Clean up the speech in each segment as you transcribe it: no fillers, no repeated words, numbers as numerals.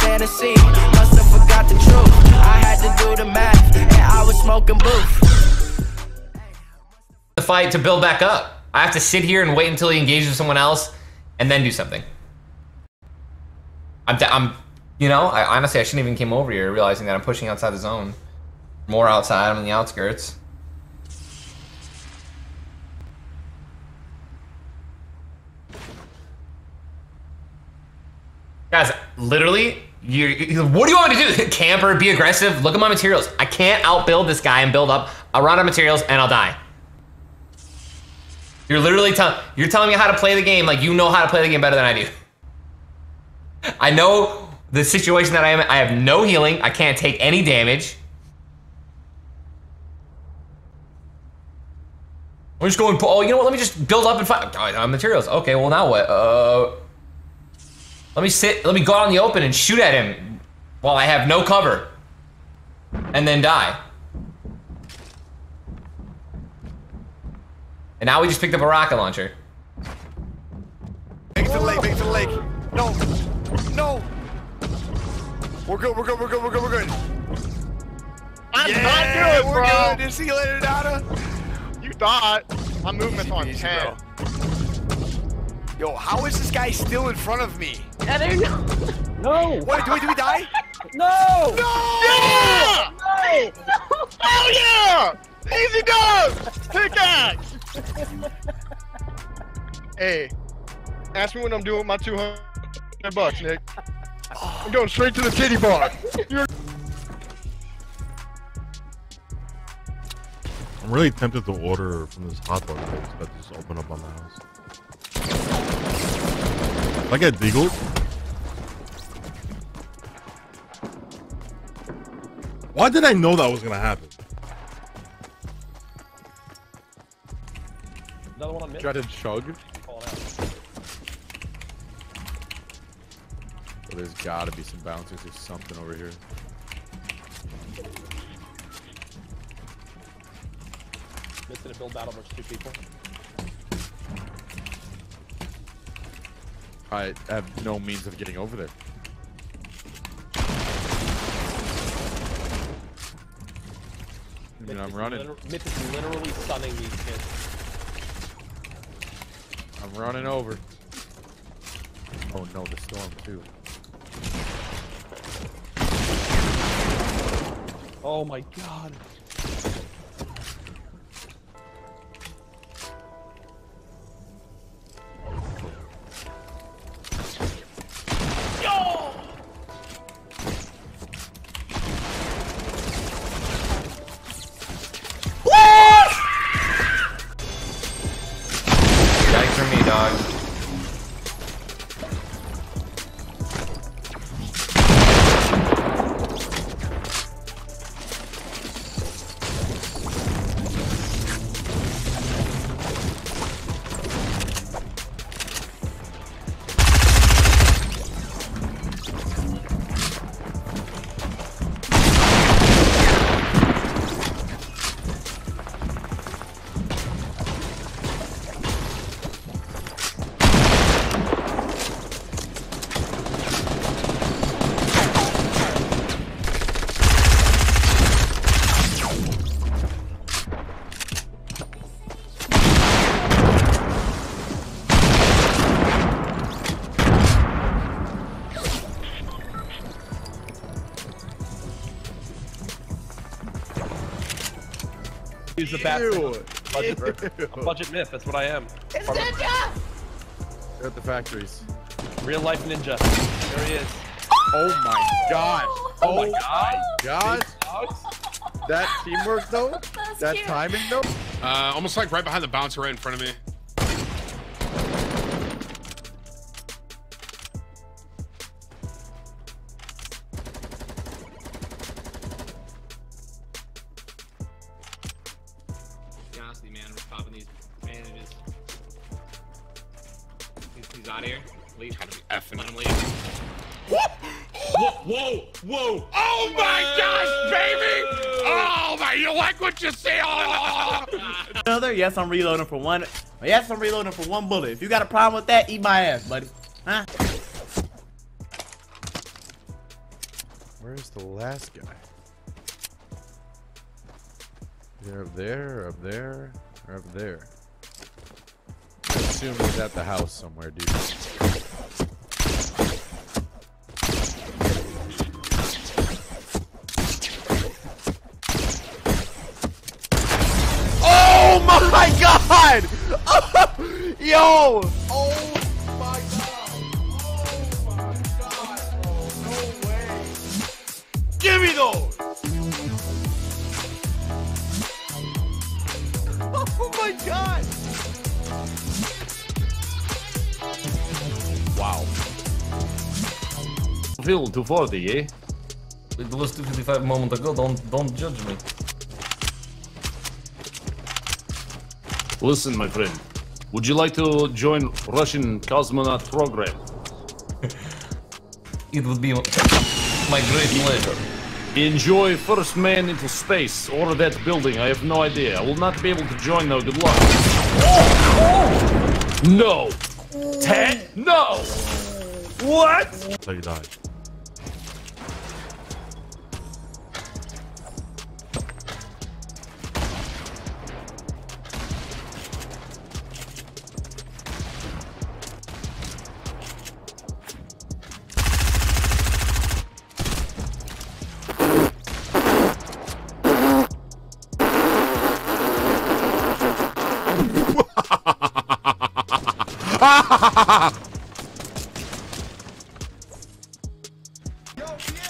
fantasy. Must have forgot the truth. I had to do the math, and I was smoking booth. The fight to build back up. I have to sit here and wait until he engages with someone else, and then do something. You know, I honestly, I shouldn't even came over here realizing that I'm pushing outside the zone. More outside, I'm on the outskirts. Guys, literally, what do you want me to do? Camper, be aggressive, look at my materials. I can't outbuild this guy and build up. I'll run out of materials and I'll die. You're literally telling me how to play the game like you know how to play the game better than I do. I know the situation that I am in. I have no healing. I can't take any damage. I'm just going, oh, you know what? Let me just build up and find materials. Okay, well, now what? Let me go out in the open and shoot at him while I have no cover and then die. And now we just picked up a rocket launcher. Big to the lake, big to the lake. No, no. We're good, we're good, we're good, we're good, we're good. I'm not good, we're bro. Good. See you later, Dada. You thought. My movement's on 10. Yo, how is this guy still in front of me? I don't know. No. What, do we die? No. No. Yeah. No. No. Hell yeah. Easy goes. Pickaxe. Hey, ask me what I'm doing with my $200, Nick. I'm going straight to the titty bar. I'm really tempted to order from this hot dog place that just opened up on my house. I get deagled. Why did I know that was gonna happen? Another one I missed. Dreaded chug. Well, there's gotta be some bouncers or something over here. Missed in a build battle versus two people. I have no means of getting over there. I mean, I'm running. Myth is literally stunning these kids. I'm running over. Oh no, the storm too. Oh my god. Use the bathroom. Budget myth, that's what I am. It's Ninja! They're at the factories. Real life Ninja. There he is. Oh my gosh. Oh my gosh. That teamwork though? That cute. Timing though? Almost like right behind the bouncer right in front of me. Man, we're popping these bandages. He's out of here. Leave. Gotta be effing. Let him leave. Whoa, whoa! Oh my gosh, baby! Oh my, you like what you see? Oh. Another, yes, I'm reloading for one. Yes, I'm reloading for one bullet. If you got a problem with that, eat my ass, buddy. Huh? Where's the last guy? They're up there, up there, or up there. I assume he's at the house somewhere, dude. Oh my god! Oh, yo! Oh my god! Oh my god! Oh, no way! Give me those! Oh my god! Wow. Phil, 240, eh? It was 255 a moment ago, don't judge me. Listen, my friend. Would you like to join Russian cosmonaut program? It would be my great pleasure. Enjoy first man into space, or that building, I have no idea. I will not be able to join though, good luck. Oh, oh. No! Oh. 10? No! What? So you died. Yo, you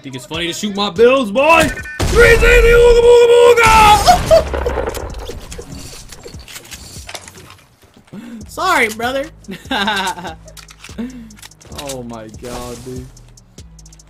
think it's funny to shoot my bills, boy? 360, ooga booga booga! Sorry, brother. Oh my god, dude.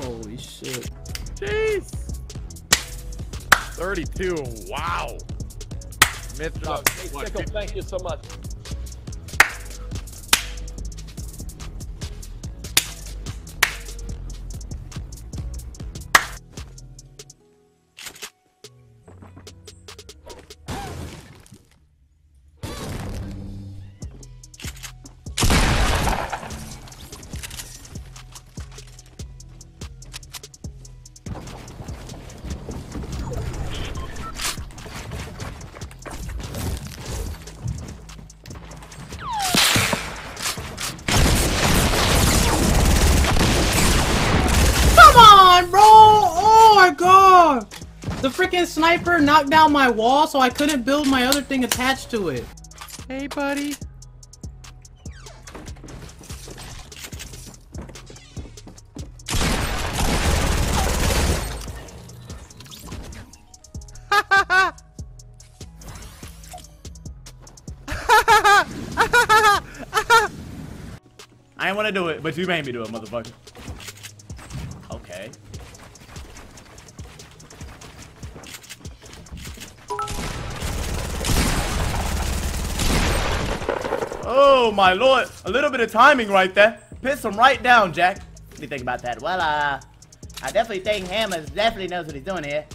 Holy shit. Jeez. 32, wow. Myth drop. Hey, Sickle, thank you so much. The freaking sniper knocked down my wall, so I couldn't build my other thing attached to it. Hey, buddy. I didn't want to do it, but you made me do it, motherfucker. Okay. Oh my lord, a little bit of timing right there. Piss him right down, Jack. Let me think about that. Well, I definitely think Hammers definitely knows what he's doing here.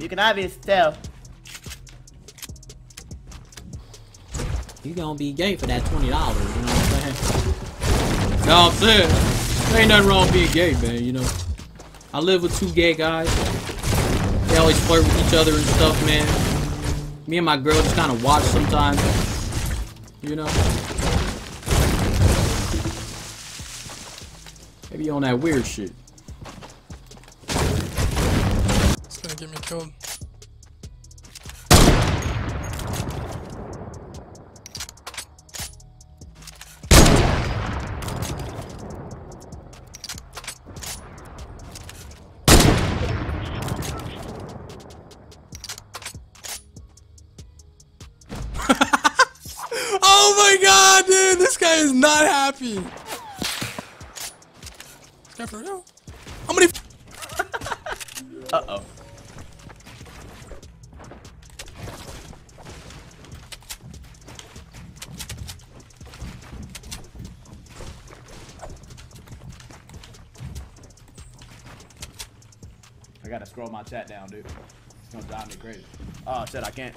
You can obviously tell. You gonna be gay for that $20, you know what I'm saying? No, I'm serious. There ain't nothing wrong with being gay, man, you know. I live with two gay guys. They always flirt with each other and stuff, man. Me and my girl just kind of watch sometimes. You know? Maybe on that weird shit. It's gonna get me killed. Oh my god, dude, this guy is not happy. Never know. How many? Uh-oh. I gotta scroll my chat down, dude. It's gonna drive me crazy. Oh shit, I can't.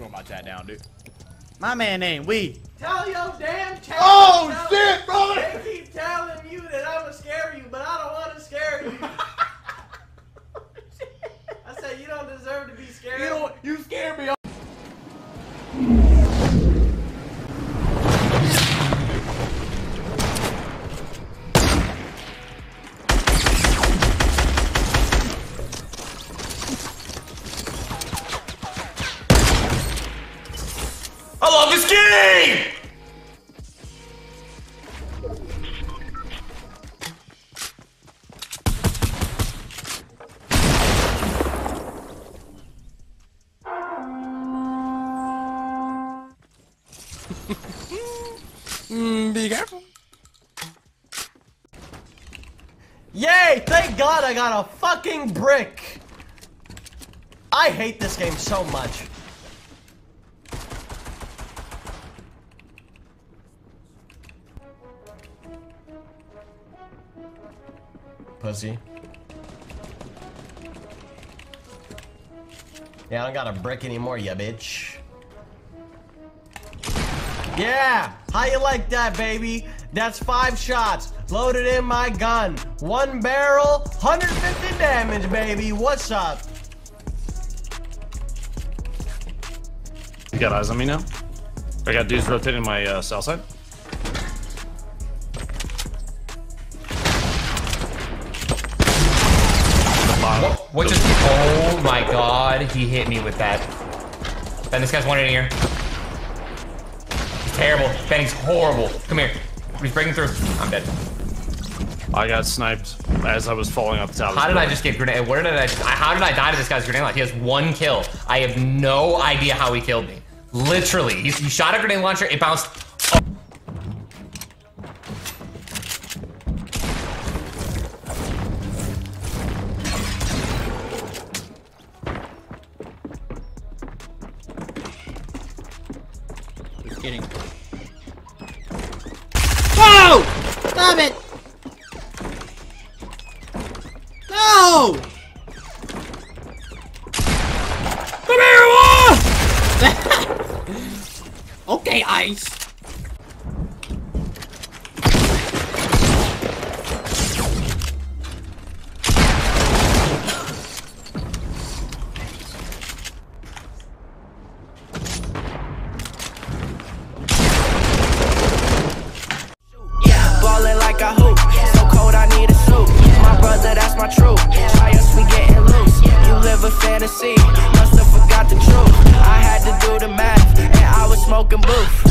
gonna mount that down, dude. My man ain't we. Tell your damn channel. Oh shit, brother! They keep telling you that I'ma scare you, but I don't wanna scare you. I said you don't deserve to be scared. You scared me. I love this game! Be careful. Yay! Thank God I got a fucking brick! I hate this game so much. Pussy. Yeah, I don't got a brick anymore, ya bitch. Yeah! How you like that, baby? That's 5 shots. Loaded in my gun. 1 barrel, 150 damage, baby. What's up? You got eyes on me now? I got dudes rotating my south side. What just? Oh my God! He hit me with that. Ben, this guy's one in here. He's terrible. Ben, he's horrible. Come here. He's breaking through. I'm dead. I got sniped as I was falling up the top. How did I just get grenade? Where did I? How did I die to this guy's grenade launcher? He has 1 kill. I have no idea how he killed me. Literally, he shot a grenade launcher. It bounced. Oh. Kidding. Whoa! Stop it! No! Come here, Wolf! Okay, Ice. Fantasy, must have forgot the truth. I had to do the math, and I was smoking booth.